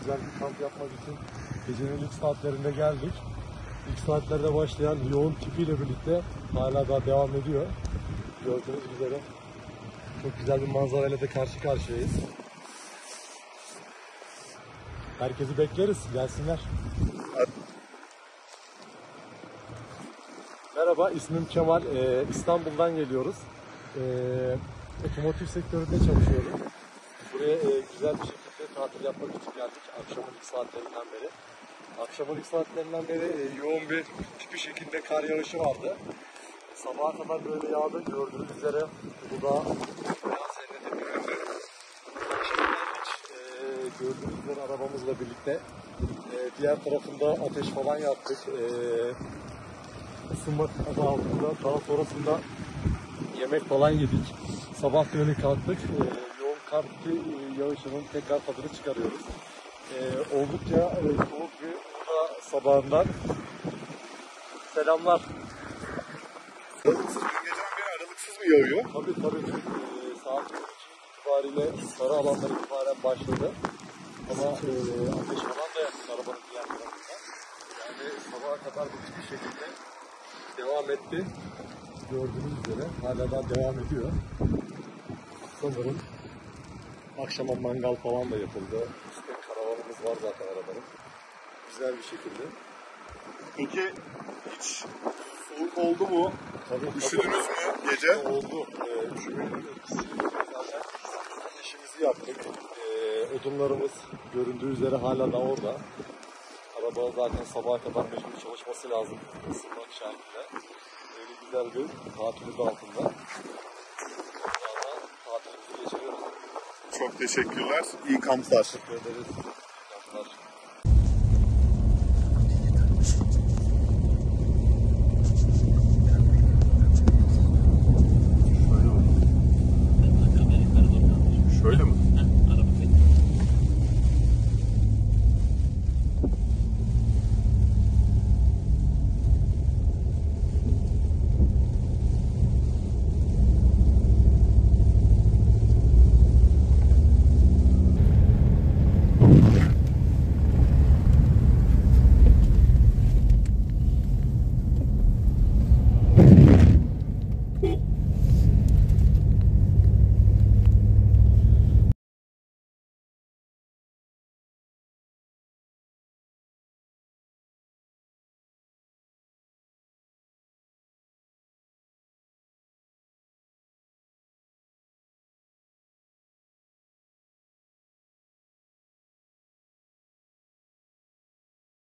güzel bir kamp yapmak için gecenin ilk saatlerinde geldik. İlk saatlerde başlayan yoğun tipiyle birlikte hala daha devam ediyor. Gördüğünüz üzere çok güzel bir manzarayla da karşı karşıyayız. Herkesi bekleriz, gelsinler. Merhaba, ismim Kemal. İstanbul'dan geliyoruz. Otomotiv sektöründe çalışıyorum. Buraya güzel bir şekilde tatil yapmak için geldik akşamın ilk saatlerinden beri. Akşamın ilk saatlerinden beri yoğun bir tipi şekilde kar yağışı vardı. Sabaha kadar böyle yağdı. Gördüğünüz üzere bu da biraz zennet ediyor. Gördüğünüz üzere arabamızla birlikte diğer tarafında ateş falan yaptık. Isınma adı altında. Daha sonrasında yemek falan yedik. Sabah dönü kalktık. Yoğun kar yağışının tekrar tadını çıkarıyoruz. Oldukça soğuk bir Urla sabahından. Selamlar. Aralıksız geceden beri aralıksız mı yağıyor? Tabii. Saat 2 itibariyle sarı alanlar itibaren başladı. Ama ateş falan da yaptı arabanın diğer tarafında. Yani sabaha kadar bu şekilde devam etti. Gördüğünüz üzere hala daha devam ediyor. Sanırım akşama mangal falan da yapıldı. İşte karavanımız var zaten arabanın. Güzel bir şekilde. Peki hiç soğuk oldu mu? Tabii. Üşüdünüz mü gece? Oldu. Üşümenin etkisiyle zaten ateşimizi yaktık. Odunlarımız göründüğü üzere hala da orada. Araba zaten sabaha kadar mecbur çalışması lazım. Isınmak şartıyla. Öyle güzel bir tatilimiz altında. Tatilimizi geçiriyoruz. Çok teşekkürler. İyi kamplar. Teşekkür ederiz.